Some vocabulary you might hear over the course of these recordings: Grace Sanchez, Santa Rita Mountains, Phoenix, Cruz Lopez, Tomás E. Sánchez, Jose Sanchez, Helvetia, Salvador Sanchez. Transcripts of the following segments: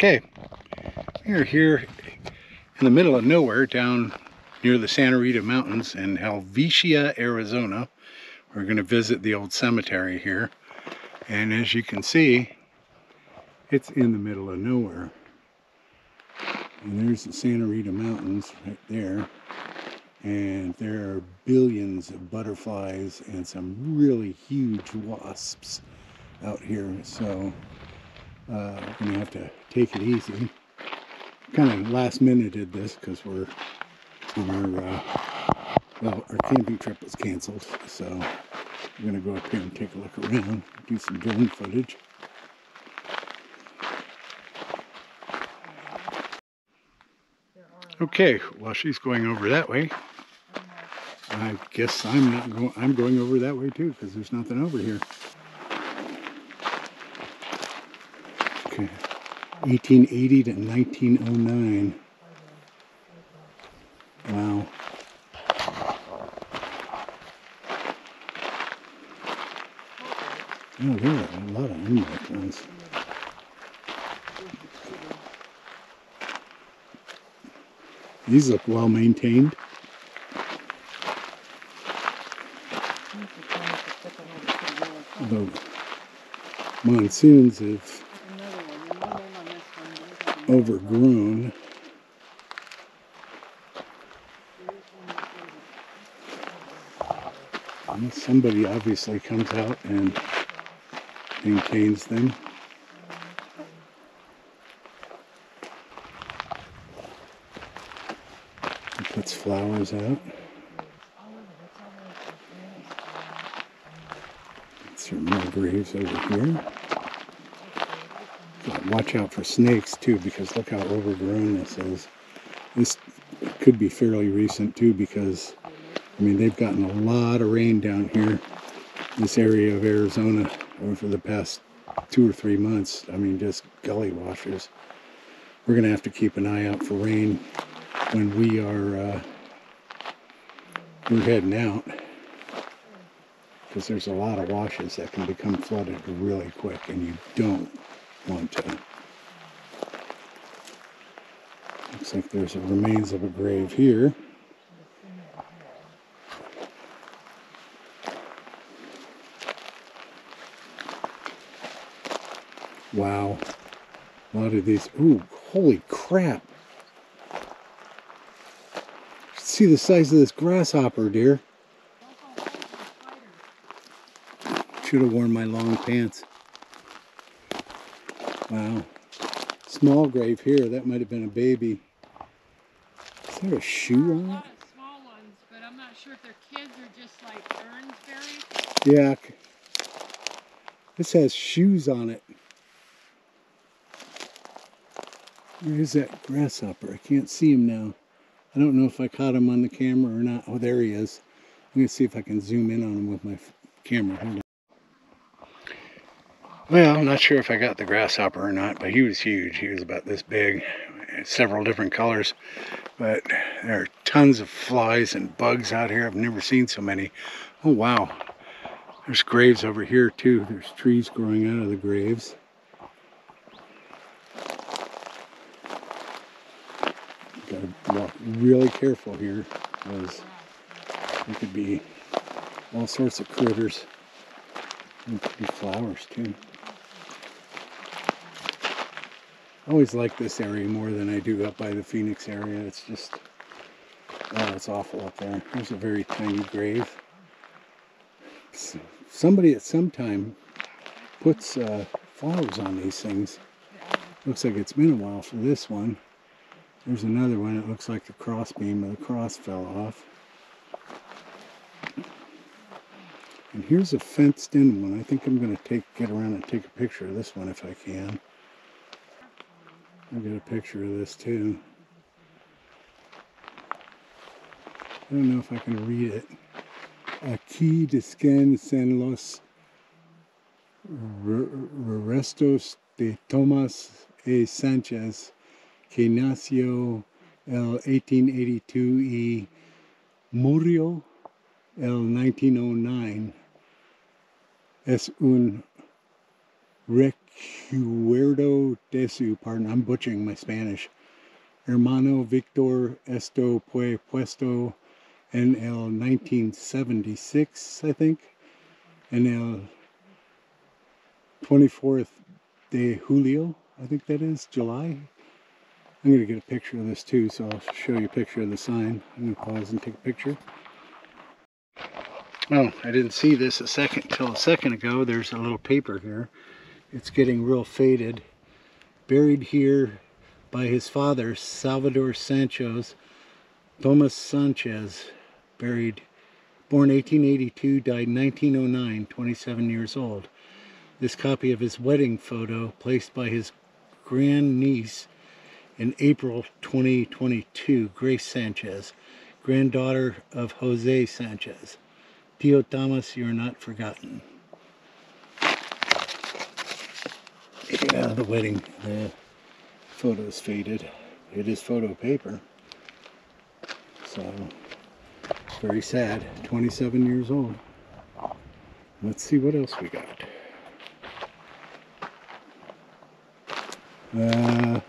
Okay, we are here in the middle of nowhere down near the Santa Rita Mountains in Helvetia, Arizona. We're going to visit the old cemetery here, and as you can see, it's in the middle of nowhere. And there's the Santa Rita Mountains right there, and there are billions of butterflies and some really huge wasps out here, so we're going to have to take it easy. Kind of last minuted this because our camping trip was canceled, so we're going to go up here and take a look around, do some drone footage. Okay, well, she's going over that way. I guess I'm going over that way too, because there's nothing over here. Okay, 1880 to 1909. Wow. Oh, there are a lot of insect ones. These look well maintained. Although monsoons have overgrown. And somebody obviously comes out and maintains them. Puts flowers out. That's your more graves over here. Gotta watch out for snakes too, because look how overgrown this is. This could be fairly recent too, because I mean they've gotten a lot of rain down here, this area of Arizona, over the past 2 or 3 months. I mean, just gully washers. We're gonna have to keep an eye out for rain when we are we're heading out, because there's a lot of washes that can become flooded really quick, and you don't want to. Looks like there's the remains of a grave here. Wow, a lot of these. Ooh, holy crap. See the size of this grasshopper, dear. Should have worn my long pants. Wow. Small grave here. That might have been a baby. Is there a shoe on it? A lot of small ones, but I'm not sure if they're kids or just like urns buried. Yeah. This has shoes on it. Where is that grasshopper? I can't see him now. I don't know if I caught him on the camera or not. Oh, there he is. I'm going to see if I can zoom in on him with my camera. Hold on. Well, I'm not sure if I got the grasshopper or not, but he was huge. He was about this big, several different colors. But there are tons of flies and bugs out here. I've never seen so many. Oh, wow. There's graves over here, too. There's trees growing out of the graves. Gotta walk really careful here, because there could be all sorts of critters. And could be flowers too. I always like this area more than I do up by the Phoenix area. It's just, oh, it's awful up there. There's a very tiny grave. Somebody at some time puts flowers on these things. Looks like it's been a while for this one. There's another one. It looks like the crossbeam of the cross fell off. And here's a fenced-in one. I think I'm going to get around and take a picture of this one if I can. I'll get a picture of this too. I don't know if I can read it. Aquí descansan los restos de Tomás E. Sánchez, que nació el 1882 y murió el 1909. Es un Recuerdo de su, pardon, I'm butchering my Spanish, hermano Victor esto fue puesto en el 1976, I think, en el 24th de Julio, I think that is, July. I'm going to get a picture of this too, so I'll show you a picture of the sign. I'm going to pause and take a picture. Oh, I didn't see this till a second ago. There's a little paper here. It's getting real faded. Buried here by his father, Salvador Sanchez, Tomás Sánchez, buried, born 1882, died 1909, 27 years old. This copy of his wedding photo, placed by his grandniece in April 2022, Grace Sanchez, granddaughter of Jose Sanchez. Tio Tomás, you're not forgotten. Yeah, the wedding, the photo is faded. It is photo paper. So, very sad. 27 years old. Let's see what else we got. No,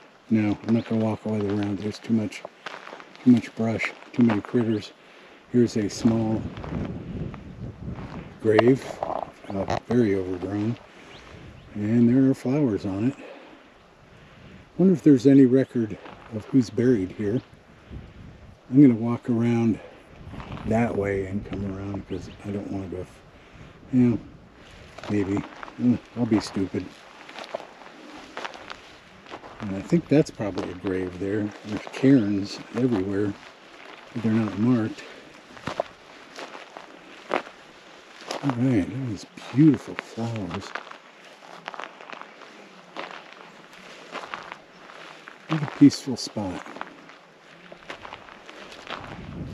I'm not going to walk all the way around. There's too much brush, too many critters. Here's a small grave, very overgrown, and there are flowers on it. I wonder if there's any record of who's buried here. I'm going to walk around that way and come around because I don't want to go, you know, maybe. I'll be stupid. And I think that's probably a grave there. There's cairns everywhere, but they're not marked. All right, these beautiful flowers. What a peaceful spot.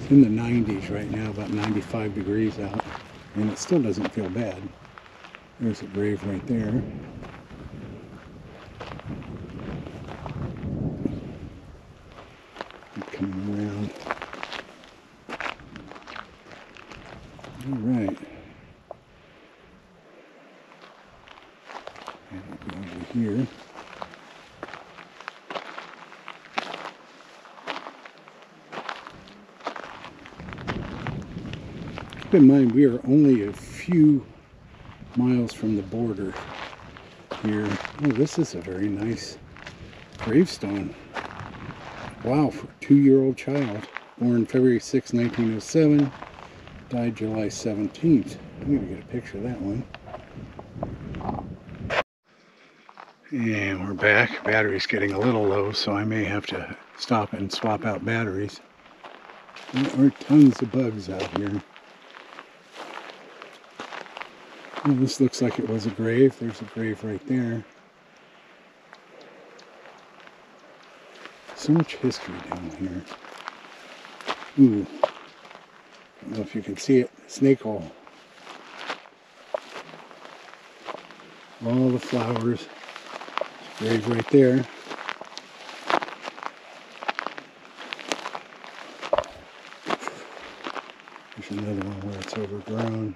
It's in the 90s right now, about 95 degrees out, and it still doesn't feel bad. There's a grave right there. Coming around. All right. Here. Keep in mind, we are only a few miles from the border here. Oh, this is a very nice gravestone. Wow, for a 2-year-old child. Born February 6, 1907. Died July 17th. I'm going to get a picture of that one. And we're back. Battery's getting a little low, so I may have to stop and swap out batteries. There are tons of bugs out here. Well, this looks like it was a grave. There's a grave right there. So much history down here. Ooh. I don't know if you can see it. Snake hole. All the flowers. Grave right there. There's another one where it's overgrown.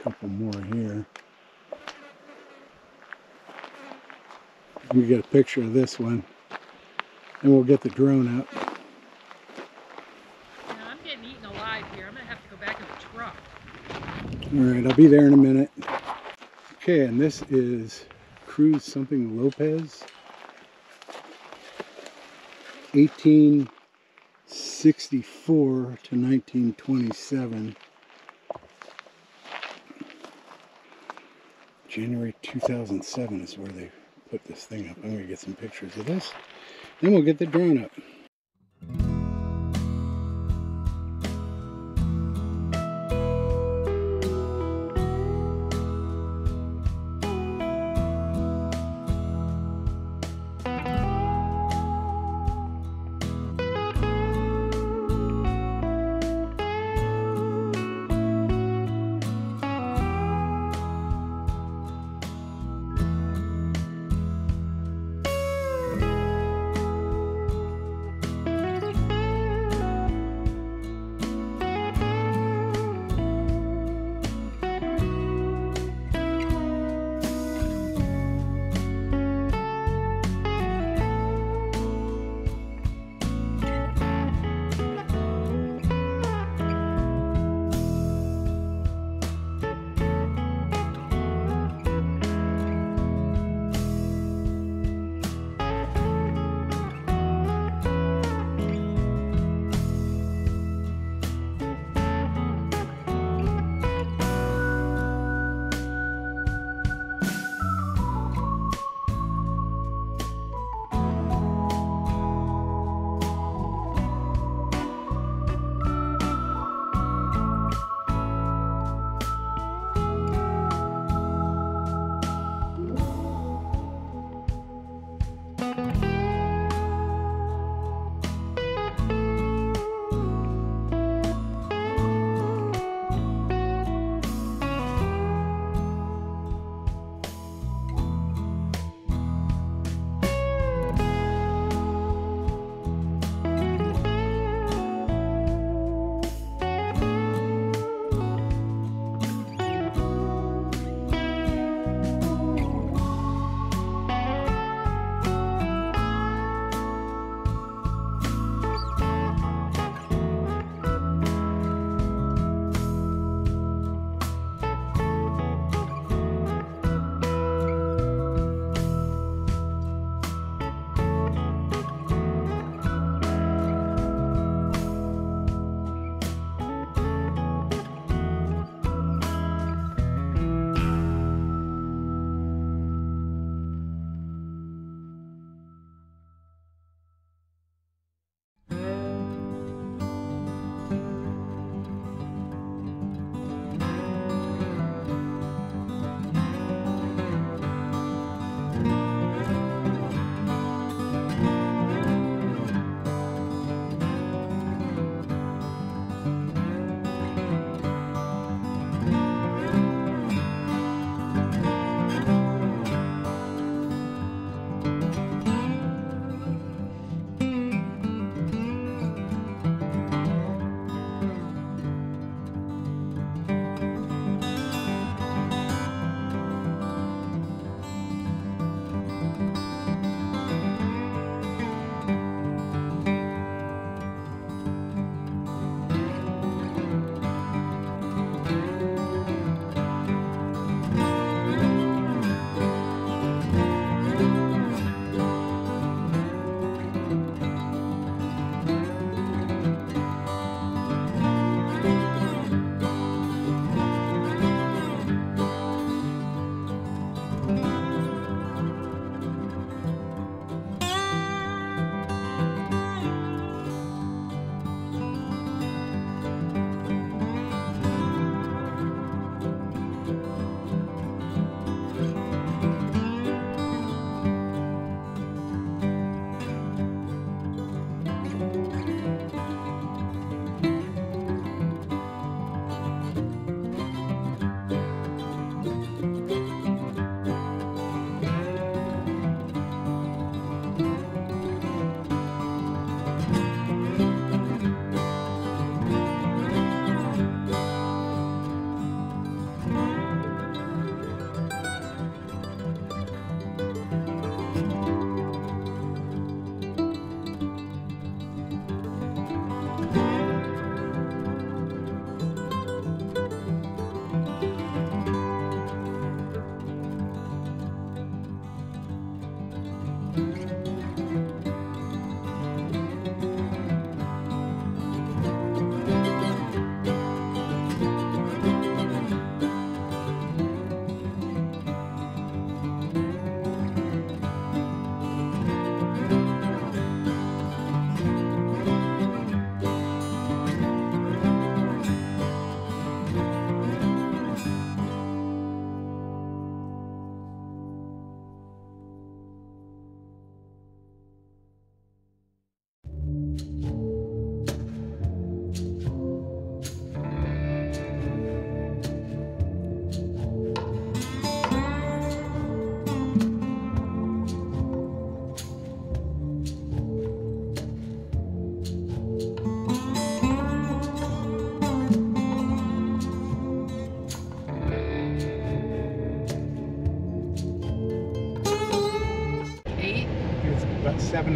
A couple more here. We get a picture of this one, and we'll get the drone out. Now I'm getting eaten alive here. I'm gonna have to go back in the truck. All right, I'll be there in a minute. Okay, and this is Cruz something Lopez, 1864 to 1927, January 2007 is where they put this thing up. I'm going to get some pictures of this, then we'll get the drone up.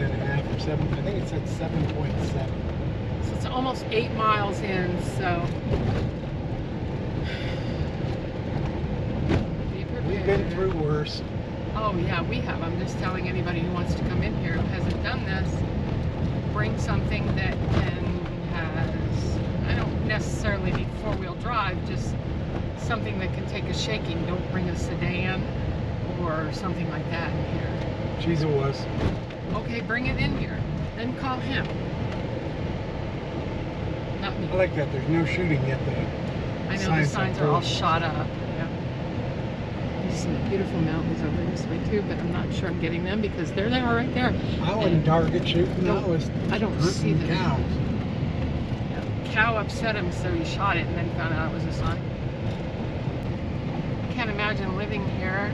7.5 or 7, I think it said 7.7. So it's almost 8 miles in, so. We've been through worse. Oh yeah, we have. I'm just telling anybody who wants to come in here who hasn't done this, bring something that has, I don't necessarily need four-wheel drive, just something that can take a shaking. Don't bring a sedan or something like that in here. Jesus was. Okay, bring it in here. Then call him. Not me. I like that. There's no shooting yet though. I know the signs are all shot up. Some beautiful mountains over this way too, but I'm not sure I'm getting them because there they are right there. I wouldn't target shooting. I don't see them. Cows. Yeah, cow upset him, so he shot it and then found out it was a sign. I can't imagine living here.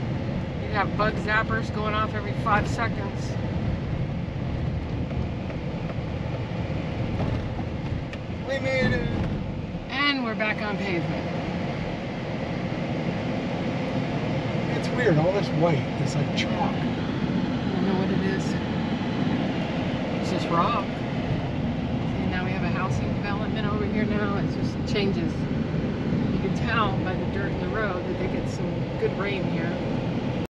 You'd have bug zappers going off every 5 seconds. We made it. And we're back on pavement. It's weird, all this white, it's like chalk. I don't know what it is. It's just rock. And now we have a housing development over here now. It just changes. You can tell by the dirt in the road that they get some good rain here.